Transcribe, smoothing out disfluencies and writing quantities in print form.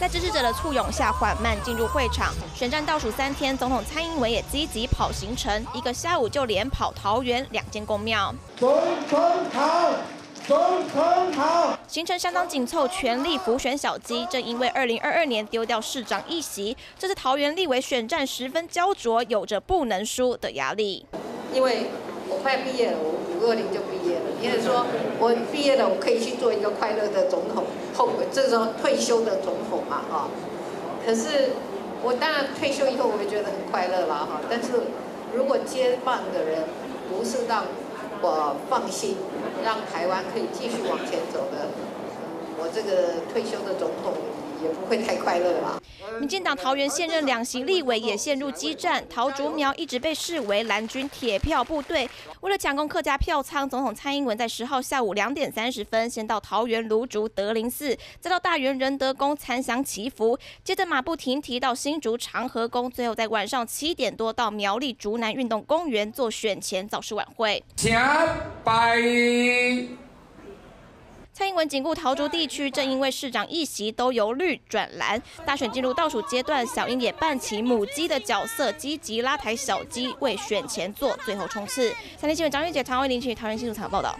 在支持者的簇拥下缓慢进入会场。选战倒数3天，总统蔡英文也积极跑行程，一个下午就连跑桃园2间公庙。总统好。 行程相当紧凑，全力辅选小鸡。正因为2022年丢掉市长一席，这次桃园立委选战十分焦灼，有着不能输的压力。因为我快毕业了，我520就毕业了。别人说我毕业了，我可以去做一个快乐的总统，这种退休的总统嘛，哈。可是我当然退休以后，我会觉得很快乐啦，哈。但是如果接棒的人不是让我放心。 让台湾可以继续往前走的，我这个退休的总统也不会太快乐吧。民进党桃园现任2席立委也陷入激战，桃竹苗一直被视为蓝军铁票部队。为了抢攻客家票仓，总统蔡英文在10号下午2点30分先到桃园芦竹德林寺，再到大园仁德宫参香祈福，接着马不停蹄到新竹长和宫，最后在晚上7点多到苗栗竹南运动公园做选前造势晚会。 蔡英文紧顾桃竹地区，正因为市长一席都由绿转蓝，大选进入倒数阶段，小英也扮起母鸡的角色，积极拉抬小鸡，为选前做最后冲刺。3天新闻，张玉杰、唐慧玲去桃园新闻采访报道。